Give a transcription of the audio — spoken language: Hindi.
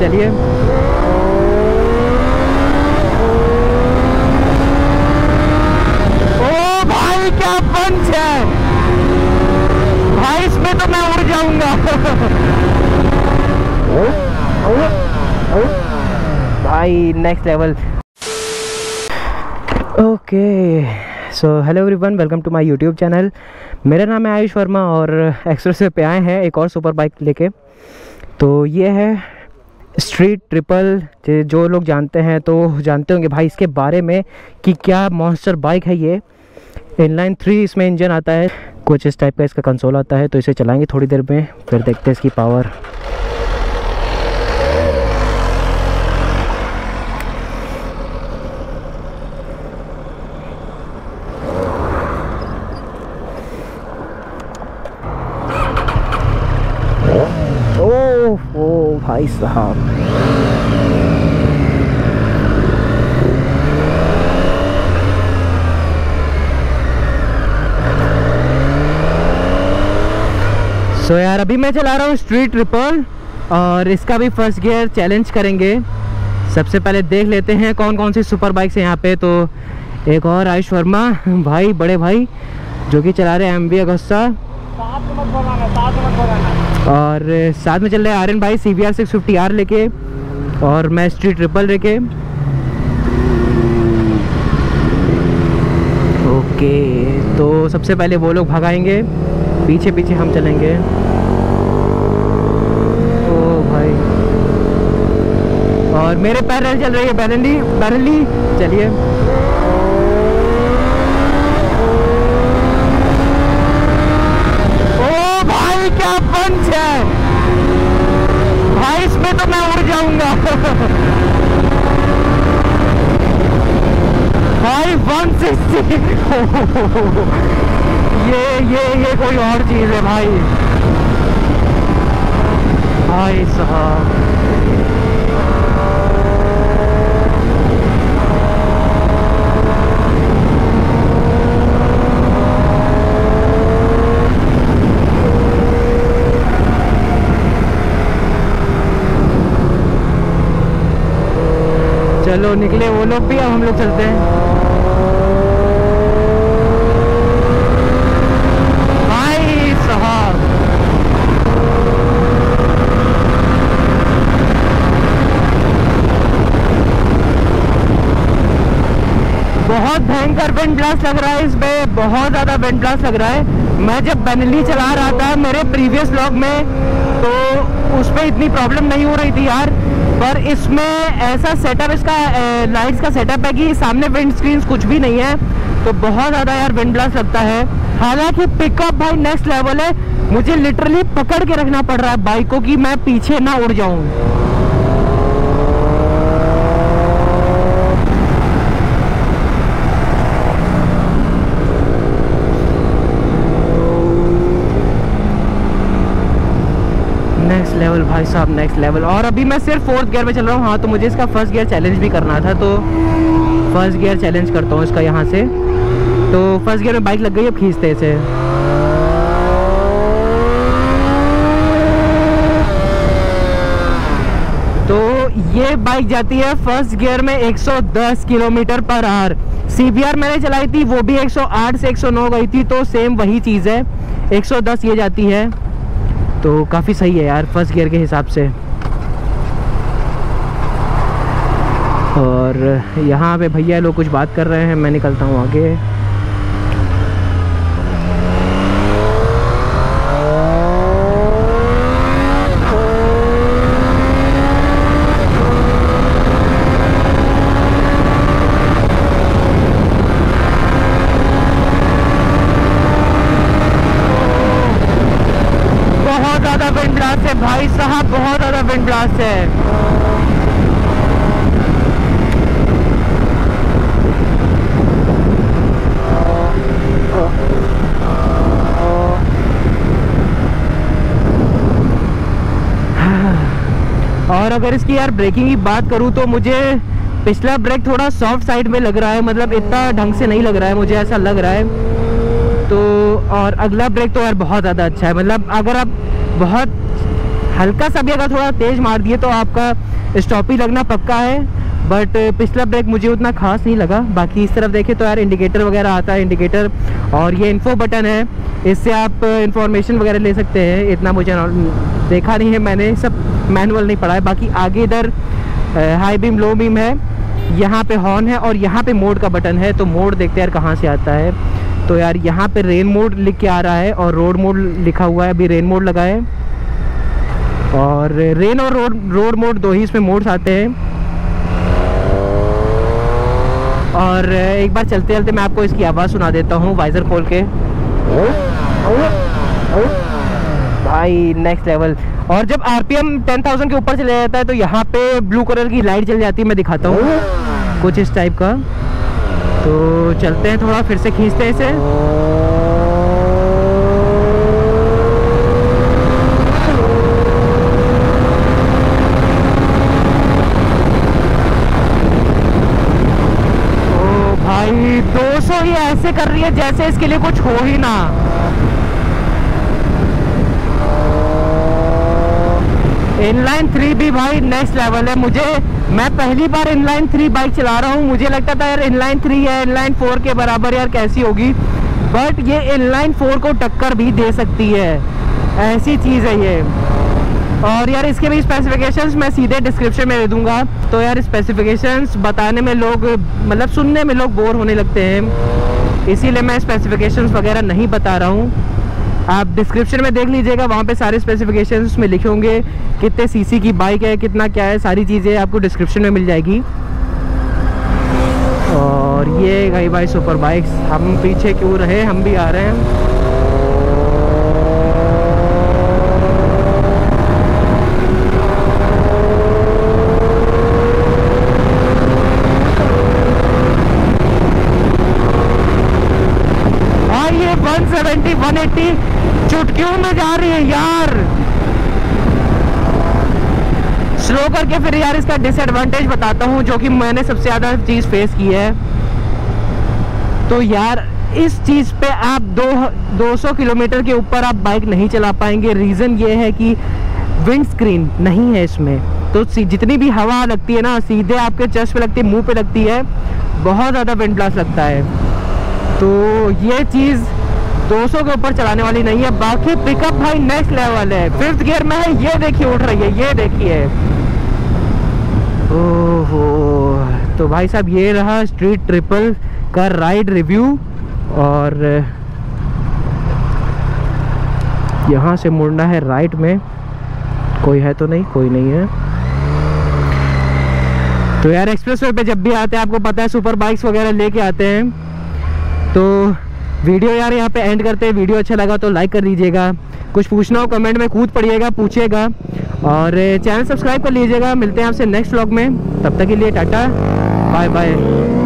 चलिए। ओ भाई क्या पंच है भाई, इसमें तो मैं उड़ जाऊंगा। भाई next level. Okay so hello everyone, welcome to my YouTube channel. मेरा नाम है आयुष वर्मा और एक्सरस पे आए हैं एक और सुपर बाइक लेके। तो ये है स्ट्रीट ट्रिपल, जो लोग जानते हैं तो जानते होंगे भाई इसके बारे में कि क्या मॉन्स्टर बाइक है। ये इनलाइन 3 इसमें इंजन आता है, कुछ इस टाइप का इसका कंसोल आता है। तो इसे चलाएँगे थोड़ी देर में, फिर देखते हैं इसकी पावर। भाई साहब सो यार अभी मैं चला रहा हूँ स्ट्रीट ट्रिपल और इसका भी फर्स्ट गियर चैलेंज करेंगे। सबसे पहले देख लेते हैं कौन कौन सी सुपर बाइक्स हैं यहाँ पे। तो एक और आयुष वर्मा भाई, बड़े भाई, जो कि चला रहे हैं MB एस्ताना और साथ में चल रहे हैं RN भाई CVR 650R लेके, और मैं स्ट्रीट ट्रिपल लेके। ओके तो सबसे पहले वो लोग भगाएंगे, पीछे पीछे हम चलेंगे। ओ भाई, और मेरे पैरेलल चल रही है बेनेली। चलिए भाई, इसमें तो मैं उड़ जाऊंगा। भाई 160 ये कोई और चीज है भाई। भाई साहब चलो निकले वो लोग भी, अब हम लोग चलते हैं। भाई साहब बहुत भयंकर विंड ब्लास्ट लग रहा है इसमें, बहुत ज्यादा विंड ब्लास्ट लग रहा है। मैं जब बेनेली चला रहा था मेरे प्रीवियस व्लॉग में तो उसमें इतनी प्रॉब्लम नहीं हो रही थी यार, पर इसमें ऐसा सेटअप, इसका लाइट्स का सेटअप है कि सामने विंड स्क्रीन कुछ भी नहीं है, तो बहुत ज़्यादा यार विंड ब्लास्ट लगता है। हालांकि पिकअप भाई नेक्स्ट लेवल है, मुझे लिटरली पकड़ के रखना पड़ रहा है बाइक को कि मैं पीछे ना उड़ जाऊं। नेक्स्ट लेवल भाई साहब, नेक्स्ट लेवल। और अभी मैं सिर्फ 4th गियर में चल रहा हूँ। हाँ, तो मुझे इसका फर्स्ट गियर चैलेंज भी करना था, तो फर्स्ट गियर चैलेंज करता हूँ इसका यहाँ से। तो फर्स्ट गियर में बाइक लग गई, अब खींचते इसे। तो ये बाइक जाती है फर्स्ट गियर में 110 किलोमीटर पर आवर। CVR मैंने चलाई थी, वो भी 108 से 109 गई थी, तो सेम वही चीज़ है, 110 ये जाती है। तो काफ़ी सही है यार फर्स्ट गियर के हिसाब से। और यहाँ पे भैया लोग कुछ बात कर रहे हैं, मैं निकलता हूँ आगे। भाई साहब बहुत ज़्यादा विंड ब्लास्ट है। और अगर इसकी यार ब्रेकिंग की बात करूँ तो मुझे पिछला ब्रेक थोड़ा सॉफ्ट साइड में लग रहा है, मतलब इतना ढंग से नहीं लग रहा है, मुझे ऐसा लग रहा है। तो और अगला ब्रेक तो यार बहुत ज़्यादा अच्छा है, मतलब अगर आप बहुत हल्का सा भी अगर थोड़ा तेज़ मार दिए तो आपका स्टॉप ही लगना पक्का है। बट पिछला ब्रेक मुझे उतना खास नहीं लगा। बाकी इस तरफ देखें तो यार इंडिकेटर वगैरह आता है, इंडिकेटर, और ये इन्फो बटन है, इससे आप इंफॉर्मेशन वगैरह ले सकते हैं। इतना मुझे देखा नहीं है, मैंने सब मैनुअल नहीं पढ़ा है। बाकी आगे इधर हाई बीम लो बीम है, यहाँ पे हॉर्न है और यहाँ पे मोड का बटन है। तो मोड देखते हैं यार कहाँ से आता है। तो यार यहाँ पे रेन मोड लिख के आ रहा है और रोड मोड लिखा हुआ है। अभी रेन मोड लगा है और रेन और रोड मोड दो ही इसमें मोड्स आते हैं। और एक बार चलते चलते मैं आपको इसकी आवाज़ सुना देता हूँ वाइजर खोल के। भाई नेक्स्ट लेवल। और जब आरपीएम 10,000 के ऊपर चले जाता है तो यहाँ पे ब्लू कलर की लाइट चल जाती है। मैं दिखाता हूँ कुछ इस टाइप का। तो चलते हैं थोड़ा, फिर से खींचते हैं इसे। ओ भाई 200 ही ऐसे कर रही है जैसे इसके लिए कुछ हो ही ना। इनलाइन 3 भी भाई नेक्स्ट लेवल है। मैं पहली बार इनलाइन 3 बाइक चला रहा हूँ। मुझे लगता था यार इनलाइन 3 या इनलाइन 4 के बराबर यार कैसी होगी, बट ये इनलाइन 4 को टक्कर भी दे सकती है, ऐसी चीज़ है ये। और यार इसके भी स्पेसिफिकेशंस मैं सीधे डिस्क्रिप्शन में दे दूँगा। तो यार स्पेसिफिकेशंस बताने में लोग, मतलब सुनने में लोग बोर होने लगते हैं, इसीलिए मैं स्पेसिफिकेशंस वगैरह नहीं बता रहा हूँ। आप डिस्क्रिप्शन में देख लीजिएगा, वहाँ पे सारे स्पेसिफिकेशंस में लिखे होंगे, कितने सीसी की बाइक है, कितना क्या है, सारी चीज़ें आपको डिस्क्रिप्शन में मिल जाएगी। और ये गई भाई सुपर बाइक्स। हम पीछे क्यों रहे, हम भी आ रहे हैं। ये 170 180 चुटकियों में जा रही है यार। स्लो करके फिर यार इसका डिसएडवांटेज बताता हूँ, जो कि मैंने सबसे ज़्यादा चीज़ फेस की है। तो यार इस चीज़ पे आप 200 किलोमीटर के ऊपर आप बाइक नहीं चला पाएंगे। रीज़न ये है कि विंडस्क्रीन नहीं है इसमें, तो जितनी भी हवा लगती है ना सीधे आपके चेस्ट पे लगती है, मुँह पे लगती है, बहुत ज़्यादा विंड ब्लास्ट लगता है। तो ये चीज़ 200 के ऊपर चलाने वाली नहीं है। बाकी पिकअप भाई नेक्स्ट लेवल है, 5th गियर में है। ये देखिए उठ रही है, ये देखिए। ओहो, तो भाई साहब ये रहा स्ट्रीट ट्रिपल का राइड रिव्यू। और यहाँ से मुड़ना है राइट में। कोई है तो नहीं, कोई नहीं है। तो यार एक्सप्रेसवे पे जब भी आते हैं आपको पता है सुपर बाइक्स वगैरह लेके आते हैं। तो वीडियो यार यहाँ पे एंड करते हैं। वीडियो अच्छा लगा तो लाइक कर दीजिएगा, कुछ पूछना हो कमेंट में कूद पड़िएगा, पूछिएगा, और चैनल सब्सक्राइब कर लीजिएगा। मिलते हैं आपसे नेक्स्ट व्लॉग में, तब तक के लिए टाटा बाय बाय।